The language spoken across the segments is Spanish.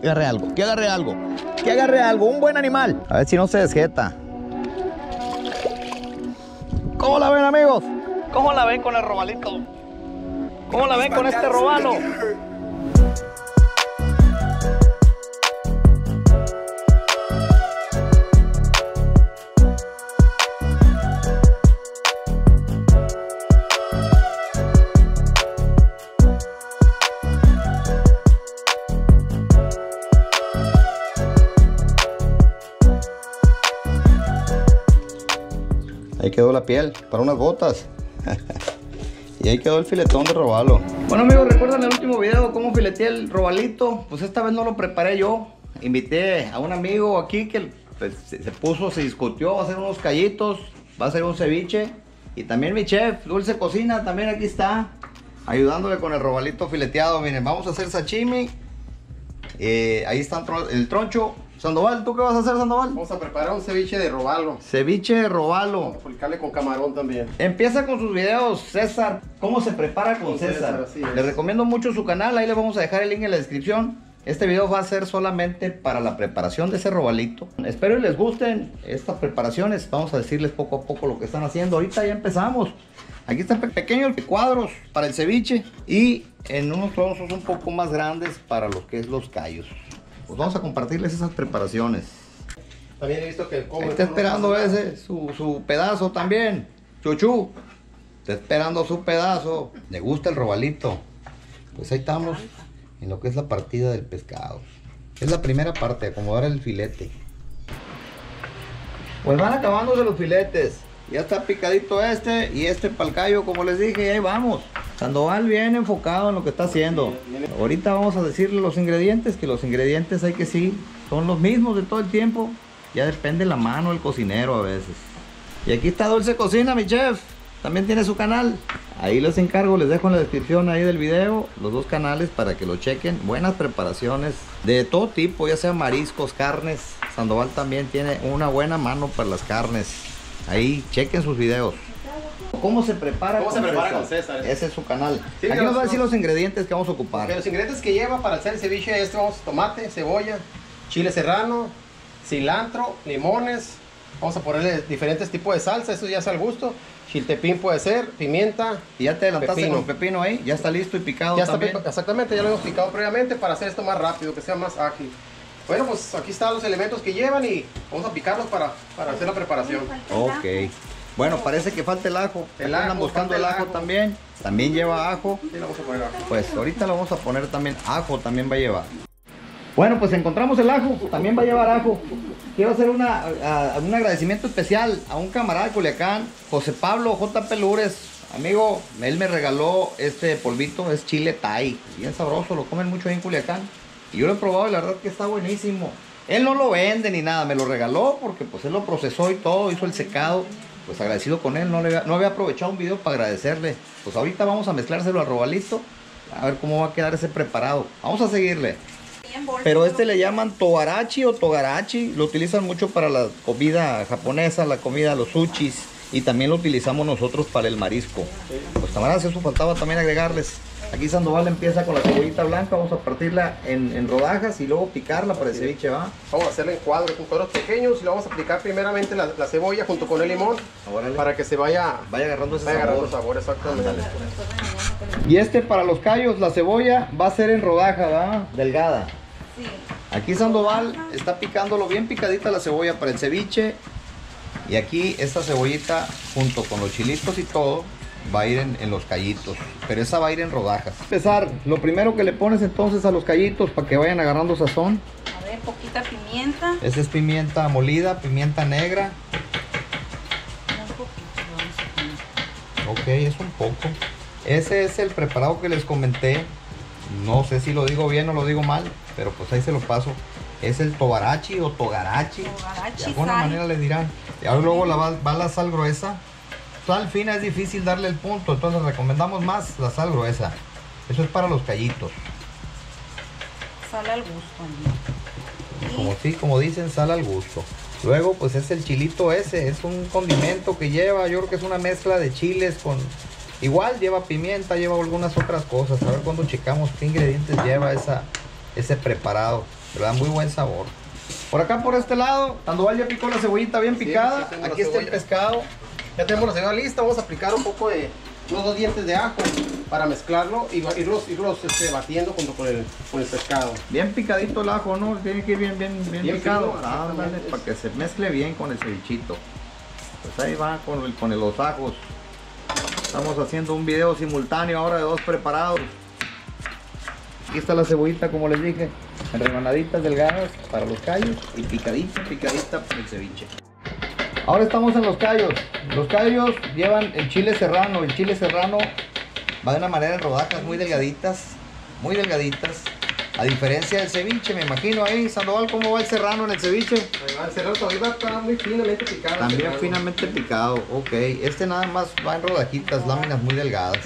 Que agarre algo, que agarre algo, que agarre algo, un buen animal. A ver si no se desjeta. ¿Cómo la ven, amigos? ¿Cómo la ven con el robalito? ¿Cómo la ven con este robalo? Ahí quedó la piel para unas botas. Y ahí quedó el filetón de robalo. Bueno, amigos, recuerdan el último video cómo fileteé el robalito. Pues esta vez no lo preparé yo. Invité a un amigo aquí que pues, se discutió, va a hacer unos callitos, va a hacer un ceviche. Y también mi chef, Dulce Cocina, también aquí está, ayudándole con el robalito fileteado. Miren, vamos a hacer sashimi. Ahí está el troncho. Sandoval, ¿tú qué vas a hacer, Sandoval? Vamos a preparar un ceviche de robalo. Ceviche de robalo. Vamos a aplicarle con camarón también. Empieza con sus videos, César. ¿Cómo se prepara con César? Les recomiendo mucho su canal, ahí les vamos a dejar el link en la descripción. Este video va a ser solamente para la preparación de ese robalito. Espero que les gusten estas preparaciones. Vamos a decirles poco a poco lo que están haciendo. Ahorita ya empezamos. Aquí están pequeños cuadros para el ceviche y en unos trozos un poco más grandes para lo que es los callos. Pues vamos a compartirles esas preparaciones. También he visto que el cobre está esperando ese, su pedazo también. Chuchu, está esperando su pedazo. Le gusta el robalito. Pues ahí estamos en lo que es la partida del pescado. Es la primera parte, acomodar el filete. Pues van acabándose los filetes. Ya está picadito este y este para el callo, como les dije, y ahí vamos. Sandoval bien enfocado en lo que está haciendo. Ahorita vamos a decirle los ingredientes, que los ingredientes hay que sí, son los mismos de todo el tiempo. Ya depende la mano del cocinero a veces. Y aquí está Dulce Cocina, mi chef. También tiene su canal. Ahí les encargo, les dejo en la descripción ahí del video los dos canales para que lo chequen. Buenas preparaciones de todo tipo, ya sea mariscos, carnes. Sandoval también tiene una buena mano para las carnes. Ahí, chequen sus videos. ¿Cómo se prepara, con César? Ese es su canal. Sí, aquí nos va a decir los ingredientes que vamos a ocupar. Okay, los ingredientes que lleva para hacer el ceviche este, vamos a tomate, cebolla, chile serrano, cilantro, limones. Vamos a ponerle diferentes tipos de salsa, eso ya es al gusto. Chiltepín puede ser, pimienta. Y ya te adelantaste con el pepino ahí, ya está listo y picado ya también. Está, exactamente, ya lo hemos picado previamente para hacer esto más rápido, que sea más ágil. Bueno, pues aquí están los elementos que llevan y vamos a picarlos para hacer la preparación. Ok. Bueno, parece que falta el ajo. Andan buscando el ajo también. También lleva ajo. Sí, le vamos a poner ajo. Pues ahorita lo vamos a poner también. Ajo también va a llevar. Bueno, pues encontramos el ajo. También va a llevar ajo. Quiero hacer un agradecimiento especial a un camarada de Culiacán, José Pablo J. Pelures. Amigo, él me regaló este polvito. Es chile thai. Bien sabroso. Lo comen mucho ahí en Culiacán. Y yo lo he probado y la verdad que está buenísimo. Él no lo vende ni nada, me lo regaló porque pues él lo procesó y todo, hizo el secado. Pues agradecido con él, no había aprovechado un video para agradecerle. Pues ahorita vamos a mezclárselo al robalito, a ver cómo va a quedar ese preparado. Vamos a seguirle. Pero este le llaman togarashi o togarashi. Lo utilizan mucho para la comida japonesa, la comida, los sushis. Y también lo utilizamos nosotros para el marisco. Pues también eso faltaba también agregarles. Aquí Sandoval empieza con la cebollita blanca, vamos a partirla en rodajas y luego picarla para el ceviche, ¿va? Vamos a hacerla en cuadros, con cuadros pequeños, y la vamos a aplicar primeramente la cebolla junto con el limón. Órale. Para que se vaya agarrando ese sabor, exactamente. Y este para los callos, la cebolla va a ser en rodaja, ¿va? Delgada. Sí. Aquí Sandoval está picándolo bien picadita la cebolla para el ceviche. Y aquí esta cebollita junto con los chilitos y todo va a ir en los callitos, pero esa va a ir en rodajas. Empezar, lo primero que le pones entonces a los callitos para que vayan agarrando sazón. A ver, poquita pimienta. Esa es pimienta molida, pimienta negra. Un poquito. Ok, es un poco. Ese es el preparado que les comenté. No sé si lo digo bien o lo digo mal, pero pues ahí se lo paso. Es el togarashi o togarashi. De alguna manera le dirán. Y ahora luego va la sal gruesa. Sal fina es difícil darle el punto, entonces recomendamos más la sal gruesa. Eso es para los callitos. Sal al gusto, ¿no? Como dicen, sal al gusto. Luego pues es el chilito ese, es un condimento que lleva, yo creo que es una mezcla de chiles con... Igual lleva pimienta, lleva algunas otras cosas. A ver cuando checamos qué ingredientes lleva ese preparado. le da muy buen sabor. Por acá, por este lado, Sandoval ya picó la cebollita bien picada. Sí, aquí está el pescado. Ya tenemos la cebolla lista. Vamos a aplicar un poco de unos 2 dientes de ajo para mezclarlo y irlos batiendo junto con el pescado. Bien picadito el ajo, ¿no? Tiene que ir bien picado. Fino, dale, para que se mezcle bien con el cevichito. Pues ahí va con los ajos. Estamos haciendo un video simultáneo ahora de 2 preparados. Aquí está la cebollita, como les dije, en rebanaditas delgadas para los callos y picadita para el ceviche. Ahora estamos en los callos. Los callos llevan el chile serrano. El chile serrano va de una manera en rodajas muy delgaditas, muy delgaditas. A diferencia del ceviche, me imagino ahí, Sandoval, ¿cómo va el serrano en el ceviche? El serrano todavía está muy finamente picado. También finamente picado, ok. Este nada más va en rodajitas, láminas muy delgadas.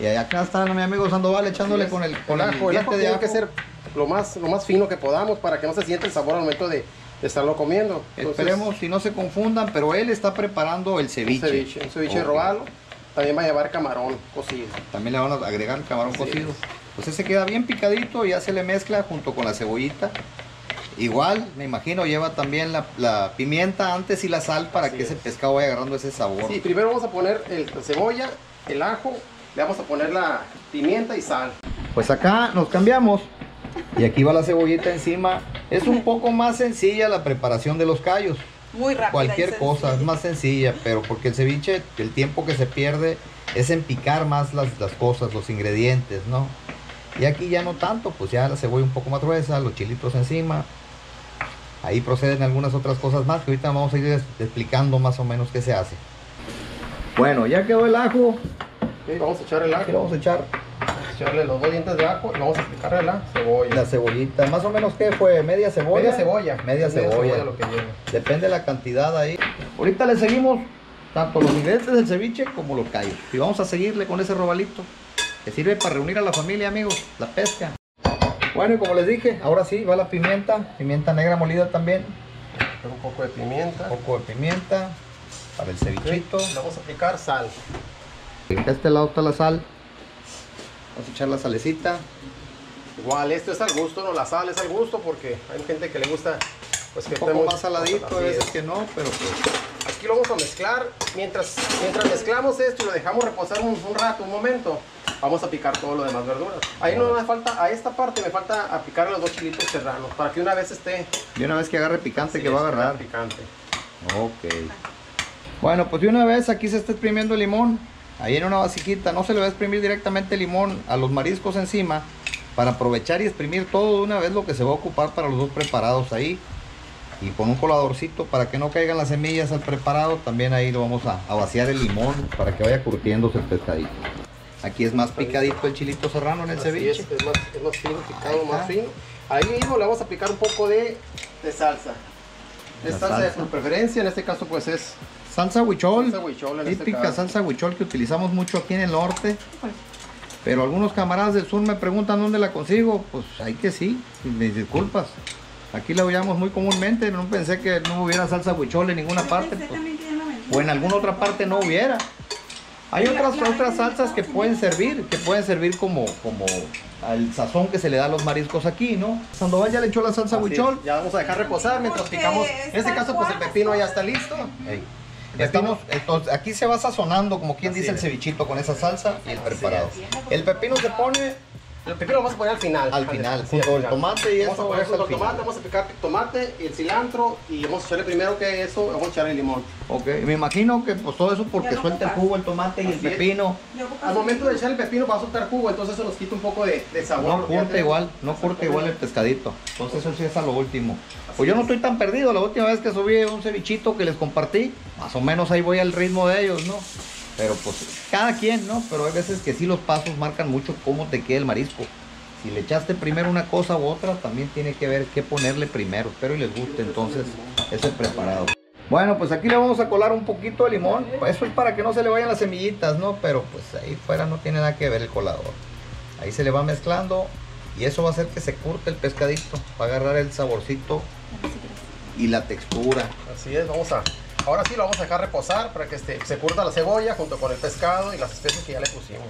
Y acá está mi amigo Sandoval echándole con el ajo. El ajo tiene que ser lo más fino que podamos para que no se sienta el sabor al momento de estarlo comiendo. Entonces, esperemos si no se confundan, pero él está preparando el ceviche. Un ceviche de robalo. También va a llevar camarón cocido. También le van a agregar camarón cocido. Pues ese queda bien picadito, ya se le mezcla junto con la cebollita. Igual, me imagino, lleva también la pimienta antes y la sal para que ese pescado vaya agarrando ese sabor. Sí, primero vamos a poner la cebolla, el ajo, le vamos a poner la pimienta y sal. Pues acá nos cambiamos y aquí va la cebollita encima. Es un poco más sencilla la preparación de los callos. Muy rápida. Cualquier cosa, es más sencilla, pero porque el ceviche, el tiempo que se pierde es en picar más las cosas, los ingredientes, ¿no? Y aquí ya no tanto, pues ya la cebolla un poco más gruesa, los chilitos encima. Ahí proceden algunas otras cosas más que ahorita vamos a ir explicando más o menos qué se hace. Bueno, ya quedó el ajo. Sí, vamos a echar el ajo. Aquí vamos a echarle los 2 dientes de ajo y vamos a aplicarle la cebolla. La cebollita, más o menos, ¿qué fue? ¿Media cebolla? Media cebolla. Media cebolla lo que lleva. Depende de la cantidad ahí. Ahorita le seguimos tanto los ingredientes del ceviche como los callos. Y vamos a seguirle con ese robalito, que sirve para reunir a la familia, amigos, la pesca. Bueno, y como les dije, ahora sí va la pimienta, pimienta negra molida también. Un poco de pimienta. Un poco de pimienta para el cevichito. Le vamos a aplicar sal. A este lado está la sal. Vamos a echar la salecita. Igual, esto es al gusto, no, la sal es al gusto porque hay gente que le gusta pues que un poco más saladito, a veces que no, pero pues aquí lo vamos a mezclar. Mientras mezclamos esto y lo dejamos reposar un rato, un momento, vamos a picar todo lo demás verduras. Ahí no me falta, a esta parte me falta aplicar los 2 chilitos serranos para que una vez esté. Y una vez que agarre picante, sí, que va a agarrar. Picante. Ok. Bueno, pues de una vez aquí se está exprimiendo el limón. Ahí en una vasijita, no se le va a exprimir directamente el limón a los mariscos encima para aprovechar y exprimir todo de una vez lo que se va a ocupar para los 2 preparados ahí. Y con un coladorcito para que no caigan las semillas al preparado, también ahí lo vamos a vaciar el limón para que vaya curtiéndose el pescadito. Aquí es más picadito el chilito serrano en el ceviche. Es más fino, picado, más fino. Ahí mismo le vamos a aplicar un poco de salsa. Es salsa de su preferencia, en este caso pues es salsa huichol, típica salsa huichol que utilizamos mucho aquí en el norte. Pero algunos camaradas del sur me preguntan dónde la consigo. Pues ahí que sí, mis disculpas. Aquí la oíamos muy comúnmente, no pensé que no hubiera salsa huichol en ninguna parte, pues, o en alguna otra parte no hubiera. Hay otras salsas que pueden servir como al sazón que se le da a los mariscos aquí, ¿no? Sandoval ya le echó la salsa huichol. Ya vamos a dejar reposar mientras picamos. En este caso, pues el pepino ya está listo. Aquí se va sazonando, como quien dice, el cevichito con esa salsa y el preparado. El pepino se pone... El pepino lo vamos a poner al final. Al final, junto al tomate y eso. Vamos a poner los tomates, vamos a picar el tomate y el cilantro y vamos a echarle primero que eso, vamos a echar el limón. Ok, me imagino que pues todo eso porque suelta el jugo, el tomate y el pepino. Al momento de echar el pepino va a soltar jugo, entonces eso nos quita un poco de sabor. No corta igual, no corta igual el pescadito. Entonces eso sí es a lo último. Pues yo no estoy tan perdido, la última vez que subí un cevichito que les compartí, más o menos ahí voy al ritmo de ellos, ¿no? Pero pues cada quien, ¿no? Pero hay veces que sí los pasos marcan mucho cómo te queda el marisco. Si le echaste primero una cosa u otra, también tiene que ver qué ponerle primero. Espero y les guste entonces ese preparado. Bueno, pues aquí le vamos a colar un poquito de limón. Eso es para que no se le vayan las semillitas, ¿no? Pero pues ahí fuera no tiene nada que ver el colador. Ahí se le va mezclando y eso va a hacer que se curte el pescadito. Va a agarrar el saborcito y la textura. Así es, vamos a Ahora sí lo vamos a dejar reposar para que se curta la cebolla junto con el pescado y las especias que ya le pusimos.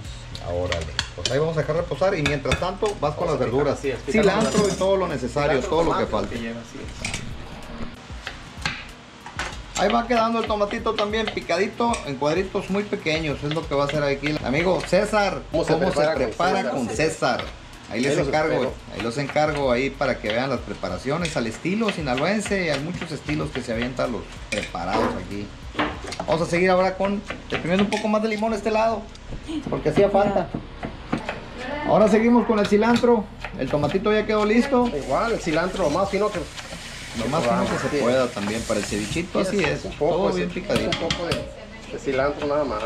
Órale, pues ahí vamos a dejar reposar y mientras tanto vas con las verduras. Cilantro y todo lo necesario, todo lo que falte. Ahí va quedando el tomatito también picadito en cuadritos muy pequeños, es lo que va a hacer aquí. Amigo César, ¿cómo se prepara con César? Ahí les encargo para que vean las preparaciones al estilo sinaloense. Hay muchos estilos que se avientan los preparados aquí. Vamos a seguir ahora con deprimiendo un poco más de limón a este lado, porque hacía falta. Ahora seguimos con el cilantro, el tomatito ya quedó listo. Igual el cilantro lo más fino que se pueda también para el cevichito, así es, todo bien picadito. Un poco de cilantro nada más.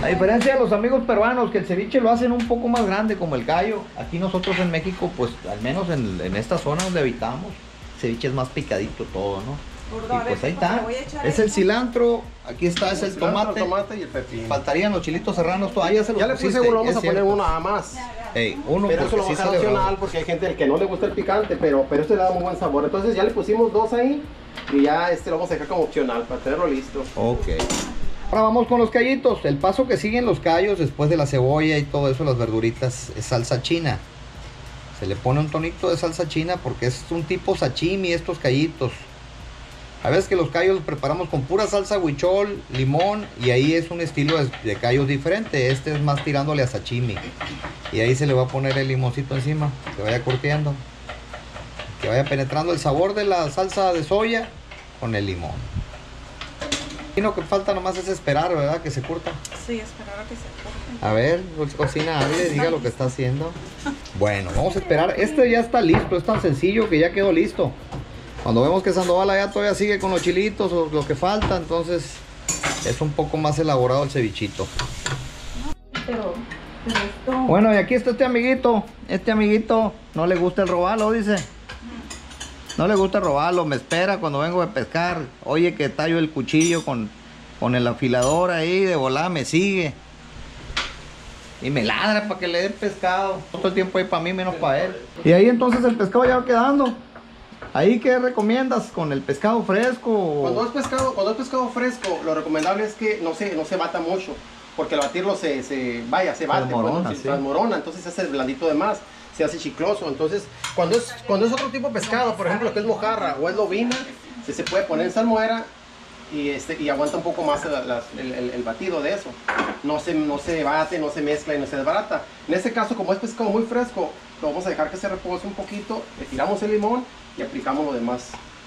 A diferencia de los amigos peruanos que el ceviche lo hacen un poco más grande como el gallo, aquí nosotros en México, pues al menos en esta zona donde habitamos, el ceviche es más picadito todo, ¿no? Y pues ahí está, es el cilantro, aquí está, es el tomate, y el pepino. Faltarían los chilitos serranos, todavía se los pusiste. Ya le puse, vamos a poner uno nada más. Pero eso lo vamos a dejar opcional porque hay gente que no le gusta el picante, pero este le da un buen sabor. Entonces ya le pusimos dos ahí y ya lo vamos a dejar como opcional para tenerlo listo. Ok. Ahora vamos con los callitos. El paso que siguen los callos después de la cebolla y todo eso, las verduritas, es salsa china. Se le pone un tonito de salsa china porque es un tipo sashimi estos callitos. A veces que los callos los preparamos con pura salsa huichol, limón, y ahí es un estilo de callos diferente. Este es más tirándole a sashimi. Y ahí se le va a poner el limoncito encima, que vaya curtiendo. Que vaya penetrando el sabor de la salsa de soya con el limón. Y lo que falta nomás es esperar, ¿verdad? Que se curta. Sí, esperar a que se curta. A ver, Dulce Cocina, hable, diga lo que está haciendo. Bueno, vamos a esperar. Este ya está listo, es tan sencillo que ya quedó listo. Cuando vemos que Sandoval allá todavía sigue con los chilitos o lo que falta, entonces es un poco más elaborado el cevichito. Bueno, y aquí está este amiguito. Este amiguito no le gusta el robalo, dice. No le gusta el robalo, me espera cuando vengo de pescar. Oye que tallo el cuchillo con el afilador ahí, de volada me sigue. Y me ladra para que le den pescado. Todo el tiempo ahí para mí, menos para él. Y ahí entonces el pescado ya va quedando. ¿Ahí qué recomiendas con el pescado fresco? Cuando es pescado fresco, lo recomendable es que no se bata mucho, porque al batirlo se transmorona, entonces se hace blandito de más, se hace chicloso. Entonces, cuando es otro tipo de pescado, por ejemplo, que es mojarra o es lobina, se puede poner en salmuera y aguanta un poco más el batido de eso. No se bate, no se mezcla y no se desbarata. En este caso, como es pescado muy fresco, lo vamos a dejar que se repose un poquito, le tiramos el limón y aplicamos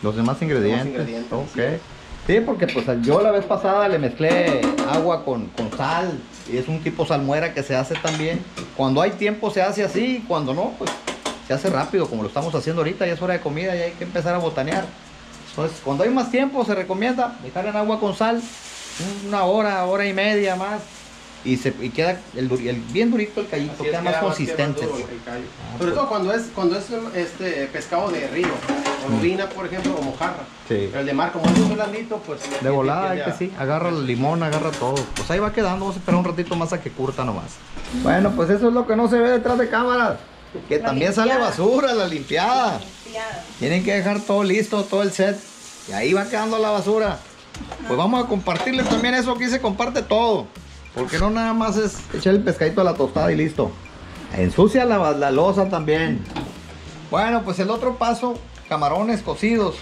los demás ingredientes. Okay. Sí, porque pues yo la vez pasada le mezclé agua con sal, y es un tipo salmuera que se hace también. Cuando hay tiempo se hace así, cuando no, pues se hace rápido, como lo estamos haciendo ahorita, ya es hora de comida y hay que empezar a botanear. Entonces, cuando hay más tiempo se recomienda dejar en agua con sal una hora, hora y media más. Y queda bien durito el callito, queda más consistente. Sobre todo cuando es pescado de río, o lubina, por ejemplo, o mojarra. Sí. Pero el de mar, como es un blandito, pues... De volada, hay que sí, agarra el limón, agarra todo. Pues ahí va quedando, vamos a esperar un ratito más a que curta nomás. Bueno, pues eso es lo que no se ve detrás de cámaras. Que también sale basura, la limpiada. Tienen que dejar todo listo, todo el set. Y ahí va quedando la basura. Pues vamos a compartirles también eso, aquí se comparte todo. Porque no nada más es echar el pescadito a la tostada y listo. Ensucia la loza también. Bueno, pues el otro paso, camarones cocidos.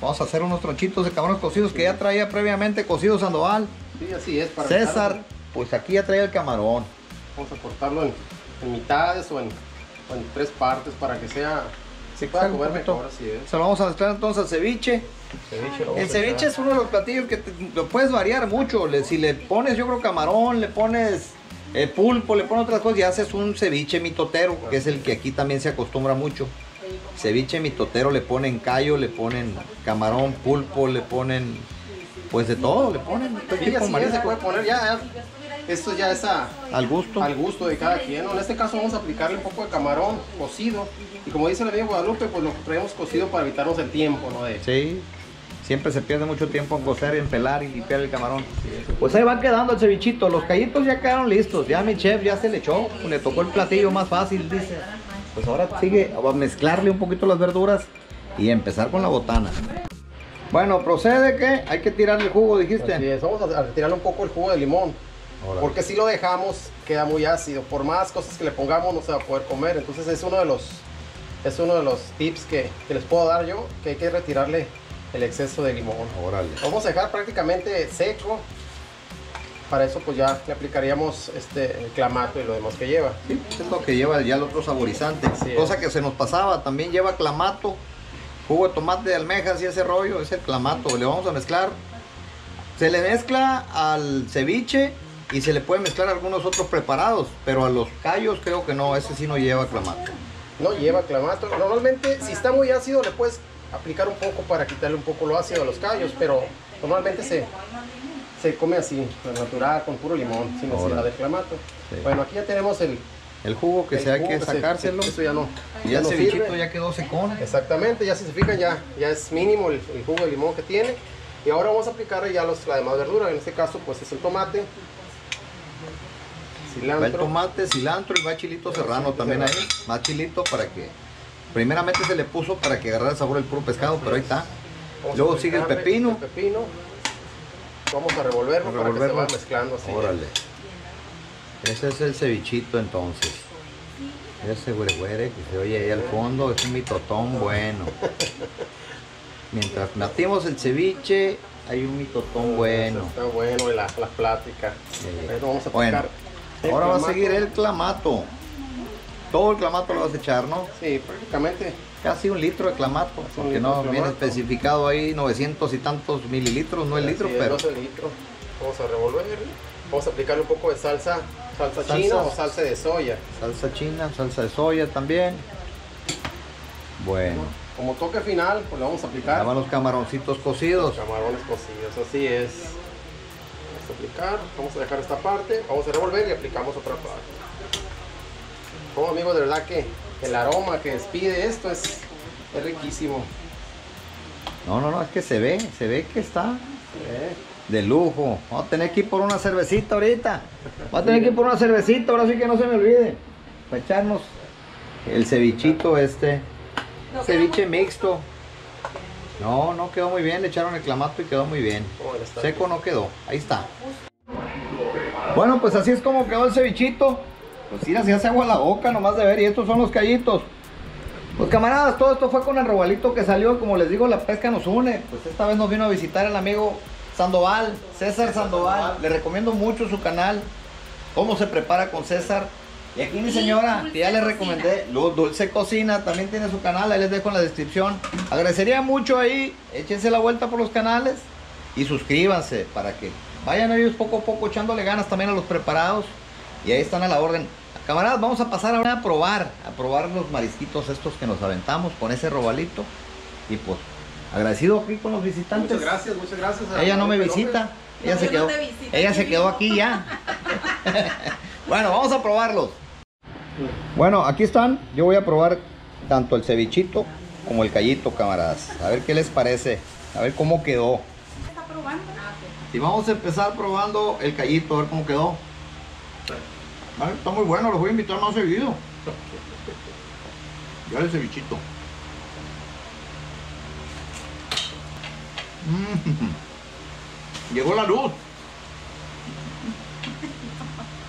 Vamos a hacer unos tronchitos de camarones cocidos que ya traía previamente cocido Sandoval. Sí, así es. Para César, pues aquí ya traía el camarón. Vamos a cortarlo en mitades o en tres partes para que sea... Sí, para comer mejor, así es. Se lo vamos a mezclar entonces al ceviche. El ceviche es uno de los platillos que lo puedes variar mucho. Si le pones, yo creo, camarón, le pones pulpo, le pones otras cosas y haces un ceviche mitotero, que es el que aquí también se acostumbra mucho. Ceviche mitotero, le ponen callo, le ponen camarón, pulpo, le ponen pues de todo, le ponen. Sí, así es, se puede poner ya. Esto ya es al gusto de cada quien, ¿no? En este caso vamos a aplicarle un poco de camarón cocido. Y como dice la amiga Guadalupe, pues lo traemos cocido para evitarnos el tiempo, ¿no? Sí, siempre se pierde mucho tiempo en cocer, en pelar y limpiar el camarón. Sí, pues ahí va quedando el cevichito, los callitos ya quedaron listos. Ya mi chef ya se le echó, le tocó el platillo más fácil, dice. Pues ahora sigue a mezclarle un poquito las verduras y empezar con la botana. Bueno, procede que hay que tirar el jugo, dijiste. Así es, vamos a retirarle un poco el jugo de limón. Ahora, porque si lo dejamos queda muy ácido. Por más cosas que le pongamos no se va a poder comer. Entonces es uno de los tips que les puedo dar yo, que hay que retirarle el exceso de limón. Órale. Vamos a dejar prácticamente seco. Para eso pues ya le aplicaríamos el clamato y lo demás que lleva. Sí, es lo que lleva ya el otro saborizante. Así cosa es. Que se nos pasaba, también lleva clamato, jugo de tomate de almejas y ese rollo, es el clamato. Le vamos a mezclar, se le mezcla al ceviche y se le puede mezclar a algunos otros preparados, pero a los callos creo que no, ese sí no lleva clamato. No lleva clamato, normalmente si está muy ácido le puedes aplicar un poco para quitarle un poco lo ácido a los callos, pero normalmente se come así, natural, con puro limón, sin necesidad de clamato. Sí. Bueno, aquí ya tenemos el jugo que se hay que sacárselo. Eso ya no. Y ya el cevichito ya quedó secón. Exactamente, ya si se fijan ya es mínimo el jugo de limón que tiene. Y ahora vamos a aplicar ya la demás verdura. En este caso pues es el tomate, cilantro. Va el tomate, cilantro y va chilito serrano también ahí. Más chilito para que... Primeramente se le puso para que agarrara el sabor del puro pescado, pero ahí está. Luego sigue el pepino. Vamos a revolverlo para que se vaya mezclando así. Órale. Ese es el cevichito entonces. Ese güere que se oye ahí al fondo, es un mitotón bueno. Mientras natimos el ceviche, hay un mitotón bueno. Está bueno y la plática. Sí. Pero vamos a picar. Bueno, ahora va a seguir el clamato. Todo el clamato lo vas a echar, ¿no? Sí, prácticamente. Casi un litro de clamato, porque no viene especificado ahí 900 y tantos mililitros, no el litro, pero... 12 litros. Vamos a revolver, vamos a aplicarle un poco de salsa china o salsa de soya. Salsa china, salsa de soya también. Bueno. Como toque final, pues le vamos a aplicar... Llaman los camaroncitos cocidos. Los camarones cocidos, así es. Vamos a aplicar, vamos a dejar esta parte, vamos a revolver y aplicamos otra parte. Como amigos, de verdad que... El aroma que despide esto es riquísimo. No, es que se ve que está de lujo. Vamos a tener que ir por una cervecita ahorita. Vamos a tener que ir por una cervecita, ahora sí que no se me olvide. Para echarnos el cevichito ceviche mixto. No quedó muy bien, le echaron el clamato y quedó muy bien. Seco no quedó, ahí está. Bueno, pues así es como quedó el cevichito. Pues mira, se hace agua la boca nomás de ver. Y estos son los callitos. Pues camaradas, todo esto fue con el robalito que salió. Como les digo, la pesca nos une. Pues esta vez nos vino a visitar el amigo Sandoval, César Sandoval. Le recomiendo mucho su canal, Cómo se prepara con César. Y aquí mi señora, que ya les recomendé, Dulce Cocina, también tiene su canal. Ahí les dejo en la descripción. Agradecería mucho ahí, échense la vuelta por los canales y suscríbanse para que vayan ellos poco a poco echándole ganas también a los preparados. Y ahí están a la orden. Camaradas, vamos a pasar ahora a probar los marisquitos estos que nos aventamos con ese robalito. Y pues, agradecido aquí con los visitantes. Muchas gracias. Ella no me visita, ella se quedó aquí ya. Bueno, vamos a probarlos. Bueno, aquí están. Yo voy a probar tanto el cevichito como el callito, camaradas. A ver qué les parece, a ver cómo quedó. ¿Está probando? Y vamos a empezar probando el callito, a ver cómo quedó. Está muy bueno, los voy a invitar más seguido. Ya el cevichito. Llegó la luz.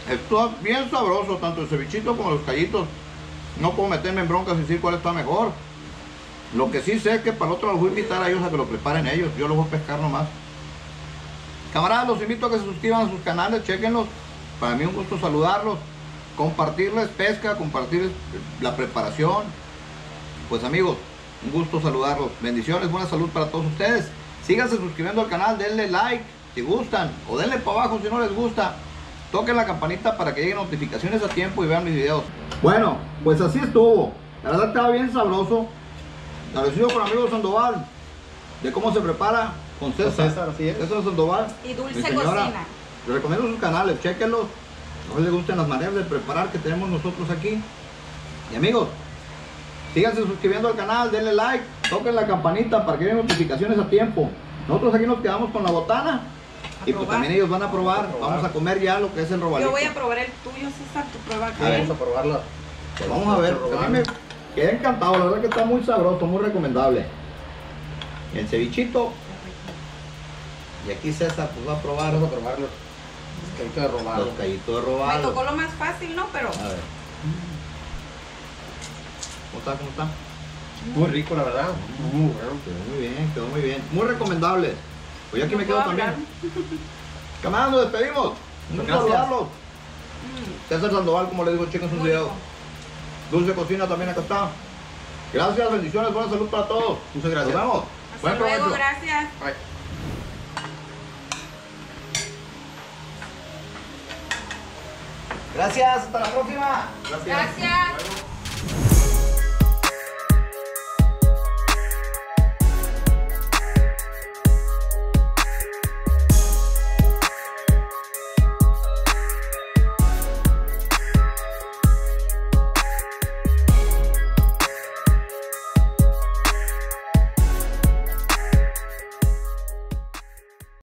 Está bien sabroso, tanto el cevichito como los callitos. No puedo meterme en broncas y decir cuál está mejor. Lo que sí sé es que para el otro los voy a invitar a ellos a que lo preparen ellos. Yo los voy a pescar nomás. Camaradas, los invito a que se suscriban a sus canales, chequenlos. Para mí un gusto saludarlos, compartirles pesca, compartirles la preparación. Pues amigos, un gusto saludarlos. Bendiciones, buena salud para todos ustedes. Síganse suscribiendo al canal, denle like si gustan. O denle para abajo si no les gusta. Toquen la campanita para que lleguen notificaciones a tiempo y vean mis videos. Bueno, pues así estuvo. La verdad estaba bien sabroso. Agradecido con amigo Sandoval. De Cómo se prepara con César. Así es. César Sandoval. Y Dulce Cocina. Les recomiendo sus canales, chequenlos. No les gusten las maneras de preparar que tenemos nosotros aquí. Y amigos, síganse suscribiendo al canal, denle like, toquen la campanita para que den notificaciones a tiempo. Nosotros aquí nos quedamos con la botana y pues también ellos van a probar. Vamos a comer ya lo que es el robalito. Yo voy a probar el tuyo, César, tu prueba acá. Vamos a probarlo. Pues vamos a ver, a mí me quedé encantado, la verdad que está muy sabroso, muy recomendable. El cevichito Y aquí César pues va a probar. Vamos a probar los callitos de robalo. Los callitos de robalo. Me tocó lo más fácil, ¿no? Pero... A ver. ¿Cómo está? ¿Cómo está? Muy rico, la verdad. Muy bueno. Quedó muy bien, quedó muy bien. Muy recomendable. Pues yo aquí me quedo también. Camaradas, nos despedimos. Un saludo. César Sandoval, como les digo, chicos, en su video. Dulce Cocina también acá está. Gracias, bendiciones, buena salud para todos. Muchas gracias. Nos vemos. Hasta luego, gracias. Bye. Gracias, hasta la próxima. Gracias.